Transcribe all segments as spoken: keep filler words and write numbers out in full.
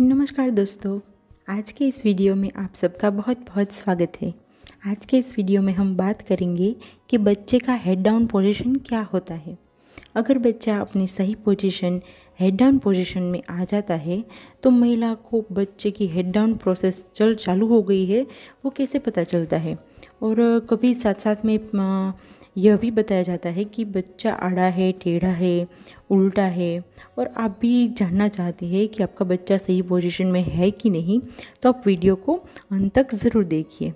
नमस्कार दोस्तों, आज के इस वीडियो में आप सबका बहुत बहुत स्वागत है। आज के इस वीडियो में हम बात करेंगे कि बच्चे का हेड डाउन पोजीशन क्या होता है। अगर बच्चा अपनी सही पोजीशन हेड डाउन पोजीशन में आ जाता है तो महिला को बच्चे की हेड डाउन प्रोसेस चल चालू हो गई है वो कैसे पता चलता है। और कभी साथ साथ में यह भी बताया जाता है कि बच्चा आड़ा है, टेढ़ा है, उल्टा है। और आप भी जानना चाहते हैं कि आपका बच्चा सही पोजीशन में है कि नहीं, तो आप वीडियो को अंत तक ज़रूर देखिए।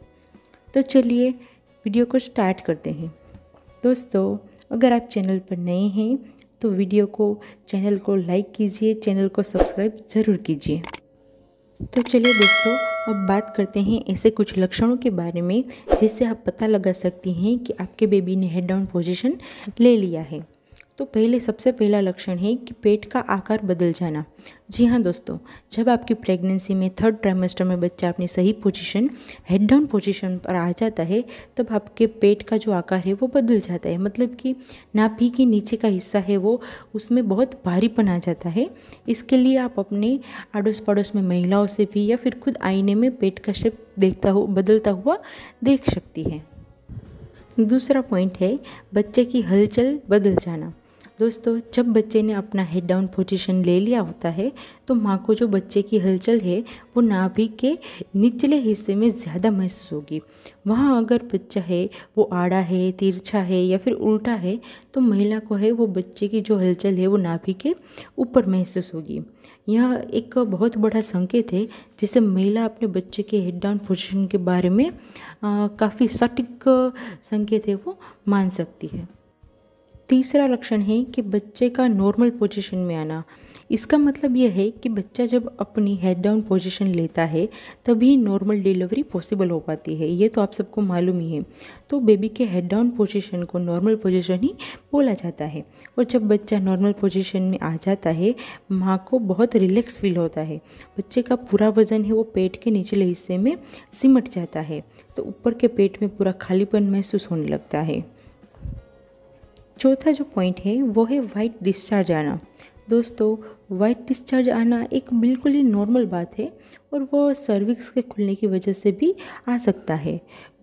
तो चलिए वीडियो को स्टार्ट करते हैं। दोस्तों, अगर आप चैनल पर नए हैं तो वीडियो को चैनल को लाइक कीजिए, चैनल को सब्सक्राइब ज़रूर कीजिए। तो चलिए दोस्तों, अब बात करते हैं ऐसे कुछ लक्षणों के बारे में जिससे आप पता लगा सकती हैं कि आपके बेबी ने हेड डाउन पोजीशन ले लिया है। तो पहले सबसे पहला लक्षण है कि पेट का आकार बदल जाना। जी हाँ दोस्तों, जब आपकी प्रेगनेंसी में थर्ड ट्राइमेस्टर में बच्चा अपनी सही पोजीशन हेड डाउन पोजीशन पर आ जाता है तब आपके पेट का जो आकार है वो बदल जाता है। मतलब कि नाभि के नीचे का हिस्सा है वो, उसमें बहुत भारीपन आ जाता है। इसके लिए आप अपने अड़ोस पड़ोस में महिलाओं से भी या फिर खुद आईने में पेट का शेप देखता हो बदलता हुआ देख सकती है। दूसरा पॉइंट है बच्चे की हलचल बदल जाना। दोस्तों, जब बच्चे ने अपना हेड डाउन पोजीशन ले लिया होता है तो माँ को जो बच्चे की हलचल है वो नाभि के निचले हिस्से में ज़्यादा महसूस होगी। वहाँ अगर बच्चा है वो आड़ा है, तिरछा है या फिर उल्टा है तो महिला को है वो बच्चे की जो हलचल है वो नाभि के ऊपर महसूस होगी। यह एक बहुत बड़ा संकेत है जिससे महिला अपने बच्चे के हेड डाउन पोजीशन के बारे में काफ़ी सटीक संकेत है वो मान सकती है। तीसरा लक्षण है कि बच्चे का नॉर्मल पोजीशन में आना। इसका मतलब यह है कि बच्चा जब अपनी हेड डाउन पोजीशन लेता है तभी नॉर्मल डिलीवरी पॉसिबल हो पाती है। ये तो आप सबको मालूम ही है। तो बेबी के हेड डाउन पोजीशन को नॉर्मल पोजीशन ही बोला जाता है। और जब बच्चा नॉर्मल पोजीशन में आ जाता है माँ को बहुत रिलैक्स फील होता है। बच्चे का पूरा वज़न है वो पेट के निचले हिस्से में सिमट जाता है तो ऊपर के पेट में पूरा खालीपन महसूस होने लगता है। चौथा जो पॉइंट है वो है वाइट डिस्चार्ज आना। दोस्तों, वाइट डिस्चार्ज आना एक बिल्कुल ही नॉर्मल बात है और वो सर्विक्स के खुलने की वजह से भी आ सकता है।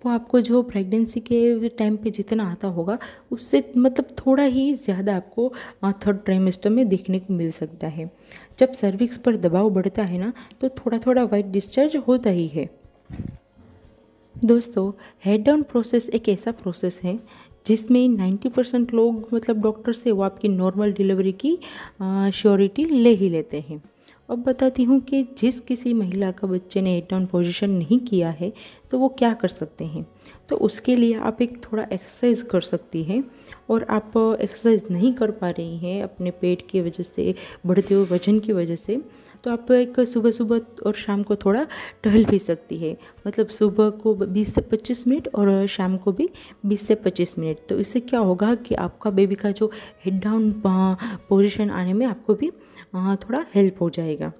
वो आपको जो प्रेगनेंसी के टाइम पे जितना आता होगा उससे मतलब थोड़ा ही ज़्यादा आपको थर्ड ट्राइमेस्टर में देखने को मिल सकता है। जब सर्विक्स पर दबाव बढ़ता है ना तो थोड़ा थोड़ा वाइट डिस्चार्ज होता ही है। दोस्तों, हेड डाउन प्रोसेस एक ऐसा प्रोसेस है जिसमें नब्बे परसेंट लोग मतलब डॉक्टर से वो आपकी नॉर्मल डिलीवरी की श्योरिटी ले ही लेते हैं। अब बताती हूँ कि जिस किसी महिला का बच्चे ने हेड डाउन पोजीशन नहीं किया है तो वो क्या कर सकते हैं। तो उसके लिए आप एक थोड़ा एक्सरसाइज कर सकती हैं। और आप एक्सरसाइज नहीं कर पा रही हैं अपने पेट की वजह से, बढ़ते हुए वजन की वजह से, तो आप एक सुबह सुबह और शाम को थोड़ा टहल भी सकती है। मतलब सुबह को बीस से पच्चीस मिनट और शाम को भी बीस से पच्चीस मिनट। तो इससे क्या होगा कि आपका बेबी का जो हेड डाउन पोजीशन आने में आपको भी थोड़ा हेल्प हो जाएगा।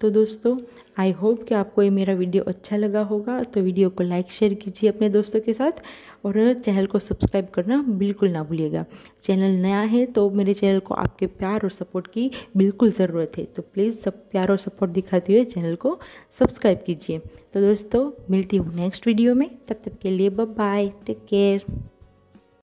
तो दोस्तों, आई होप कि आपको ये मेरा वीडियो अच्छा लगा होगा। तो वीडियो को लाइक शेयर कीजिए अपने दोस्तों के साथ और चैनल को सब्सक्राइब करना बिल्कुल ना भूलिएगा। चैनल नया है तो मेरे चैनल को आपके प्यार और सपोर्ट की बिल्कुल ज़रूरत है। तो प्लीज़ सब प्यार और सपोर्ट दिखाते हुए चैनल को सब्सक्राइब कीजिए। तो दोस्तों, मिलती हूँ नेक्स्ट वीडियो में। तब तक के लिए बाय बाय, टेक केयर।